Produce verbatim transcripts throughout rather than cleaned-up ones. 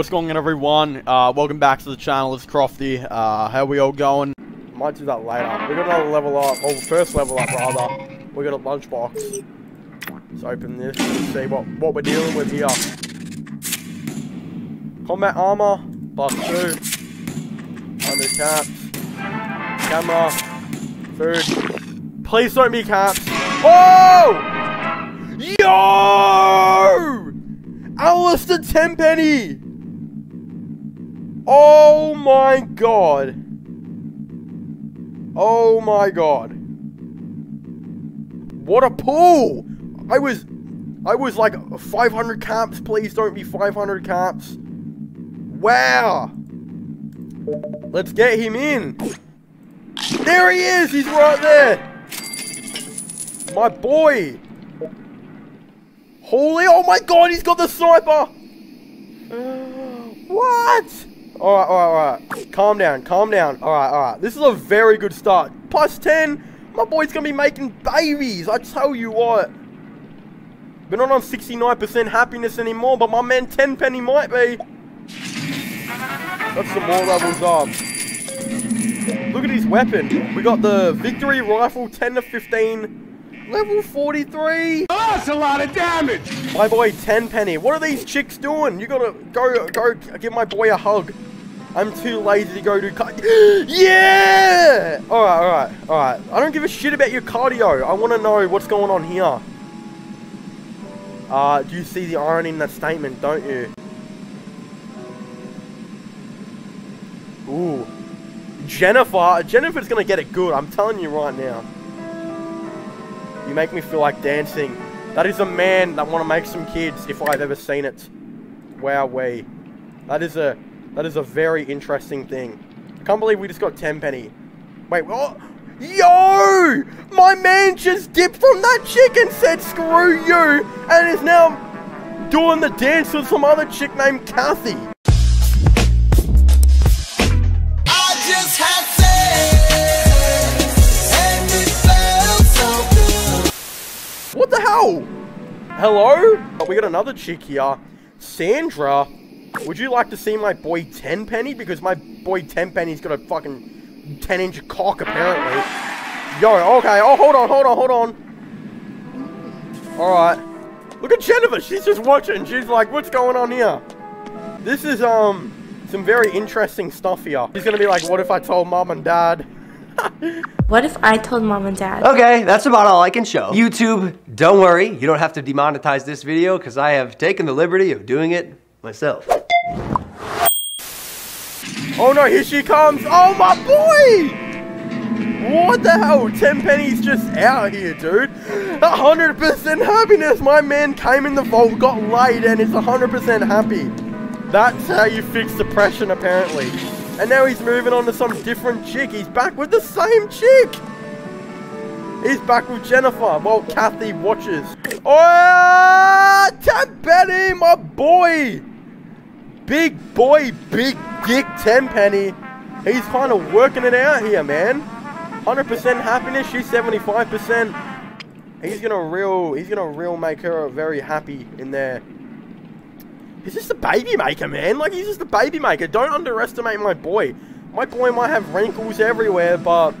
What's going on, everyone? Uh, welcome back to the channel. It's Crofty. Uh, how are we all going? Might do that later. We got another level up, or first level up rather. We got a lunchbox. Let's open this and see what what we're dealing with here. Combat armor, plus two, under caps, camera, food. Please don't be caps. Oh! Yo! Alistair Tenpenny! Oh my god. Oh my god. What a pull! I was I was like five hundred caps, please don't be five hundred caps. Wow. Let's get him in. There he is, he's right there. My boy. Holy, oh my god, he's got the sniper. What? Alright, alright, alright. Calm down, calm down. Alright, alright. This is a very good start. Plus ten. My boy's going to be making babies. I tell you what. We're not on sixty-nine percent happiness anymore, but my man Tenpenny might be. That's some more levels up. Look at his weapon. We got the Victory Rifle ten to fifteen. Level forty-three. Oh, that's a lot of damage. My boy Tenpenny. What are these chicks doing? You got to go, go give my boy a hug. I'm too lazy to go do cardio. Yeah! All right, all right, all right. I don't give a shit about your cardio. I want to know what's going on here. Uh, do you see the irony in that statement, don't you? Ooh. Jennifer. Jennifer's going to get it good. I'm telling you right now. You make me feel like dancing. That is a man that want to make some kids if I've ever seen it. Wowee. That is a... That is a very interesting thing. I can't believe we just got Tenpenny. Wait, what? Yo! My man just dipped from that chick and said, screw you! And is now doing the dance with some other chick named Kathy. I just had sex, and it felt so good. What the hell? Hello? Oh, we got another chick here. Sandra. Would you like to see my boy Tenpenny? Because my boy Tenpenny's got a fucking ten inch cock, apparently. Yo, okay. Oh, hold on, hold on, hold on. Alright. Look at Jennifer. She's just watching. She's like, what's going on here? This is, um, some very interesting stuff here. She's gonna be like, what if I told mom and dad? What if I told mom and dad? Okay, that's about all I can show. YouTube, don't worry. You don't have to demonetize this video because I have taken the liberty of doing it myself. Oh no, here she comes. Oh my boy! What the hell? Tenpenny's just out here, dude. one hundred percent happiness. My man came in the vault, got laid, and is one hundred percent happy. That's how you fix depression, apparently. And now he's moving on to some different chick. He's back with the same chick. He's back with Jennifer while Kathy watches. Oh, Tenpenny, my boy! Big boy, big dick Tenpenny. He's kind of working it out here, man. one hundred percent happiness. She's seventy-five percent. He's gonna real. He's gonna real make her very happy in there. He's just a baby maker, man. Like he's just a baby maker. Don't underestimate my boy. My boy might have wrinkles everywhere, but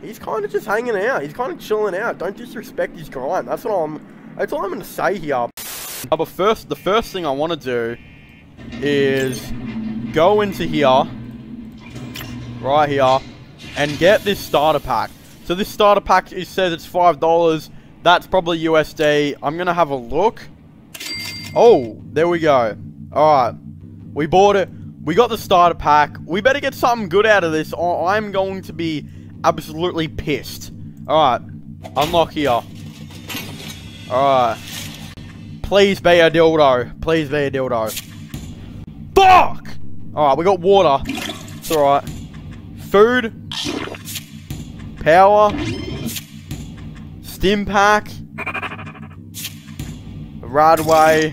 he's kind of just hanging out. He's kind of chilling out. Don't disrespect his grind. That's what I'm. That's all I'm gonna say here. Uh, but first, the first thing I want to do is go into here, right here, and get this starter pack. So this starter pack, it says it's five dollars. That's probably U S D. I'm gonna have a look. Oh, there we go. All right, we bought it. We got the starter pack. We better get something good out of this, or I'm going to be absolutely pissed. All right, unlock here. Alright. Please be a dildo. Please be a dildo. Fuck! Alright, we got water. It's alright. Food. Power. Stimpak. Radway.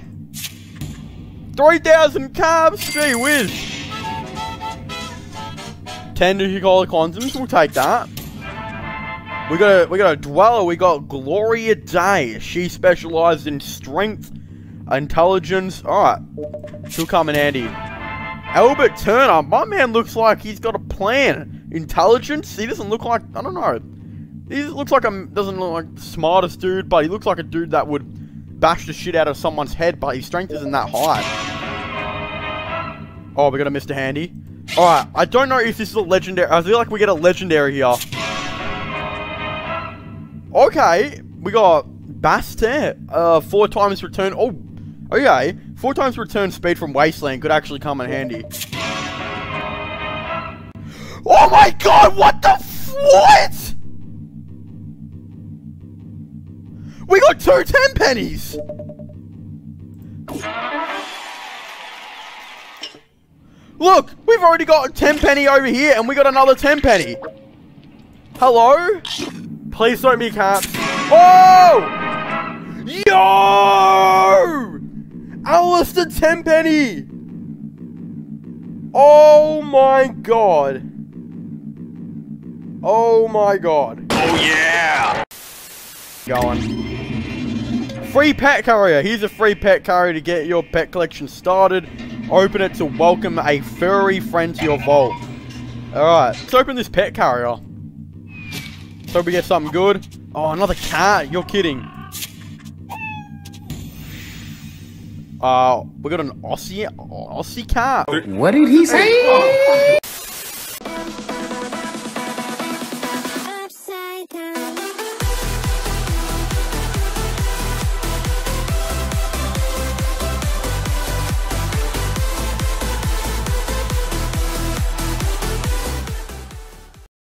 three thousand carbs! Gee whiz! ten two dollar condoms. We'll take that. We got a, we got a dweller. We got Gloria Day. She specialized in strength, intelligence. All right, she'll come in handy. Albert Turner, my man looks like he's got a plan. Intelligence? He doesn't look like, I don't know. He looks like a, doesn't look like the smartest dude, but he looks like a dude that would bash the shit out of someone's head, but his strength isn't that high. Oh, we got a Mister Handy. Alright, I don't know if this is a legendary. I feel like we get a legendary here. Okay, we got Bastet. Uh, four times return. Oh, okay. Four times return speed from Wasteland could actually come in handy. Oh my god, what the f- What? We got two ten pennies! Look, we've already got a ten penny over here and we got another ten penny. Hello? Please don't be capped. Oh! Yo! Alistair Tenpenny! Oh my god. Oh my god. Oh yeah! Going. Free pet carrier. Here's a free pet carrier to get your pet collection started. Open it to welcome a furry friend to your vault. Alright, let's open this pet carrier. So we get something good. Oh, another cat. You're kidding. Uh, we got an Aussie, Aussie cat. What did he say?